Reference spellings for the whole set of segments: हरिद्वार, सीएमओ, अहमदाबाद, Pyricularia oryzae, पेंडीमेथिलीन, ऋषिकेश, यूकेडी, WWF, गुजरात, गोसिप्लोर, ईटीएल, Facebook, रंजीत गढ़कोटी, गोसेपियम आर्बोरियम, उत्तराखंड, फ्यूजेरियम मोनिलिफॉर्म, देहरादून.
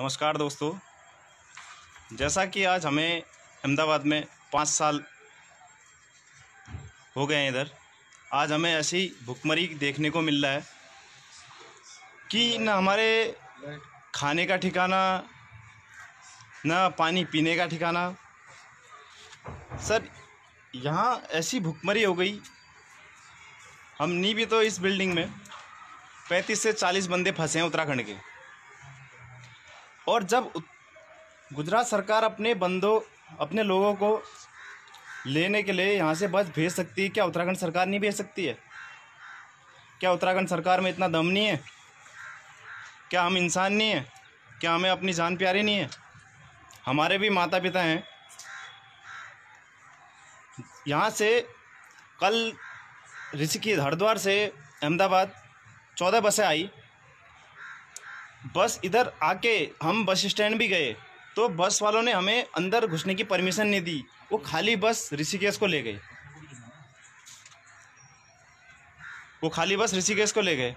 नमस्कार दोस्तों, जैसा कि आज हमें अहमदाबाद में 5 साल हो गए हैं इधर, आज हमें ऐसी भुखमरी देखने को मिल रहा है कि ना हमारे खाने का ठिकाना ना पानी पीने का ठिकाना। सर, यहाँ ऐसी भुखमरी हो गई, हम नहीं भी तो इस बिल्डिंग में 35 से 40 बंदे फंसे हैं उत्तराखंड के। और जब गुजरात सरकार अपने लोगों को लेने के लिए यहाँ से बस भेज सकती है, क्या उत्तराखंड सरकार नहीं भेज सकती है? क्या उत्तराखंड सरकार में इतना दम नहीं है? क्या हम इंसान नहीं हैं? क्या हमें अपनी जान प्यारी नहीं है? हमारे भी माता पिता हैं। यहाँ से कल ऋषिकेश हरिद्वार से अहमदाबाद 14 बसें आई। बस इधर आके हम बस स्टैंड भी गए तो बस वालों ने हमें अंदर घुसने की परमिशन नहीं दी, वो खाली बस ऋषिकेश को ले गई।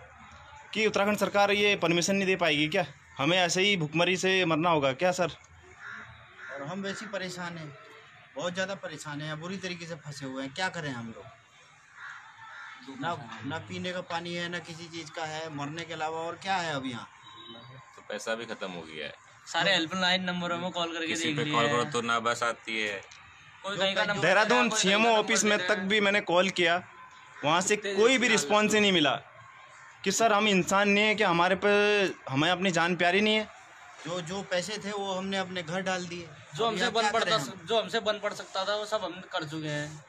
कि उत्तराखंड सरकार ये परमिशन नहीं दे पाएगी क्या? हमें ऐसे ही भुखमरी से मरना होगा क्या सर? और हम वैसे ही परेशान हैं, बहुत ज़्यादा परेशान हैं, बुरी तरीके से फंसे हुए हैं। क्या करें हम लोग? ना पीने का पानी है, ना किसी चीज़ का है, मरने के अलावा और क्या है? अब यहाँ तो पैसा भी खत्म हो गया है। सारे हेल्पलाइन नंबरों में कॉल करके देख लिया है, कॉल करो तो ना बस आती है। देहरादून सीएमओ ऑफिस में तक भी मैंने कॉल किया, वहाँ से कोई भी रिस्पॉन्स ही नहीं मिला कि सर हम इंसान नहीं है, कि हमारे पे हमें अपनी जान प्यारी नहीं है। जो पैसे थे वो हमने अपने घर डाल दिए, जो हमसे बन पड़ सकता था वो सब हम कर चुके हैं।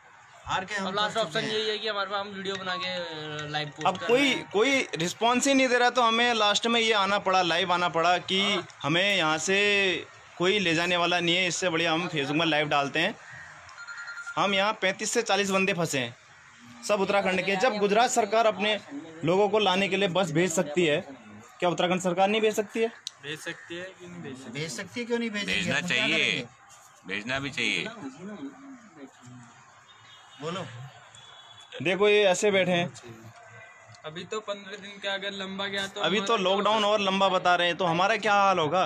अब लास्ट ऑप्शन यही है कि हमारे पास हम वीडियो बना के लाइव पोस्ट अब कोई रिस्पॉन्स ही नहीं दे रहा, तो हमें लास्ट में ये लाइव आना पड़ा कि हमें यहाँ से कोई ले जाने वाला नहीं है। इससे बढ़िया हम फेसबुक में लाइव डालते हैं। हम यहाँ 35 से 40 बंदे फंसे हैं, सब उत्तराखंड के। जब गुजरात सरकार अपने लोगों को लाने के लिए बस भेज सकती है, क्या उत्तराखंड सरकार नहीं भेज सकती है? भेज सकती है, क्यों नहीं भेजना चाहिए? भेजना भी चाहिए। बोलो, देखो ये ऐसे बैठे हैं। अभी तो 15 दिन का अगर लंबा गया तो अभी तो लॉकडाउन और लंबा बता रहे हैं, तो हमारा क्या हाल होगा?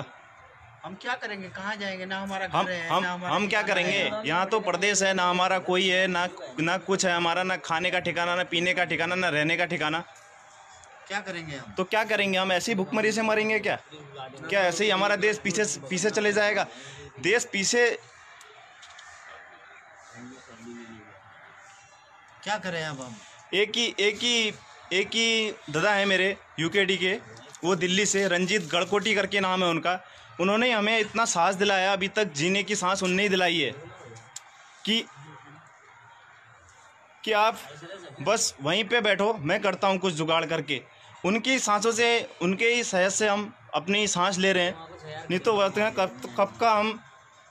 हम क्या करेंगे? कहाँ जाएंगे? ना हमारा घर है, हम क्या करेंगे? यहाँ तो प्रदेश है, ना हमारा कोई है, ना कुछ है हमारा, ना खाने का ठिकाना, ना पीने का ठिकाना, ना रहने का ठिकाना। क्या करेंगे हम? तो क्या करेंगे हम? ऐसी भुखमरी से मरेंगे क्या? क्या ऐसे ही हमारा देश पीछे चले जाएगा? देश पीछे क्या करें अब हम? एक ही दादा है मेरे यूकेडी के, वो दिल्ली से रंजीत गढ़कोटी करके नाम है उनका। उन्होंने हमें इतना सांस दिलाया, अभी तक जीने की सांस उन्होंने ही दिलाई है कि आप बस वहीं पे बैठो, मैं करता हूँ कुछ जुगाड़ करके। उनकी सांसों से, उनके ही सहज से हम अपनी सांस ले रहे हैं, नहीं तो कब का हम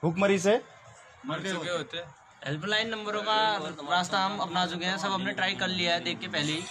भुखमरी से मर गए होते। हेल्पलाइन नंबरों का रास्ता हम अपना चुके हैं, सब हमने ट्राई कर लिया है देख के पहले ही।